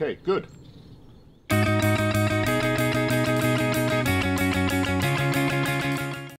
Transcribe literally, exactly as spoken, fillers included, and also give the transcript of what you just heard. Okay, good.